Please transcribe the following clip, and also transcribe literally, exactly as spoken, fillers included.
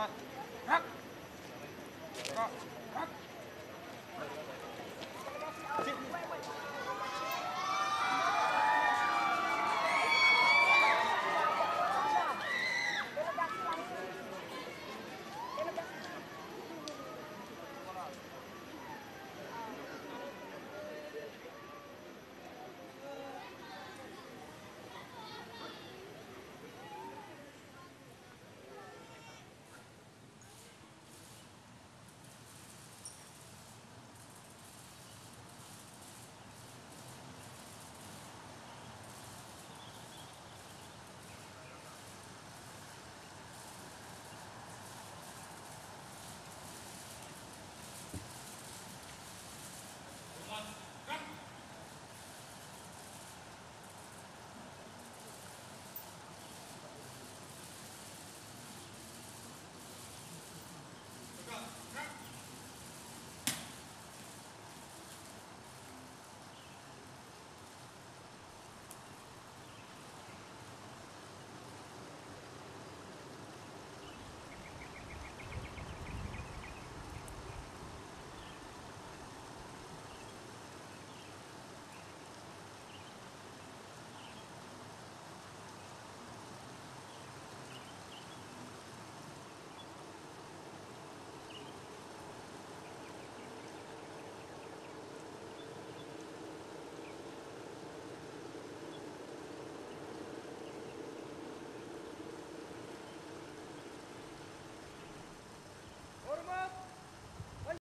Come on. Up. Up.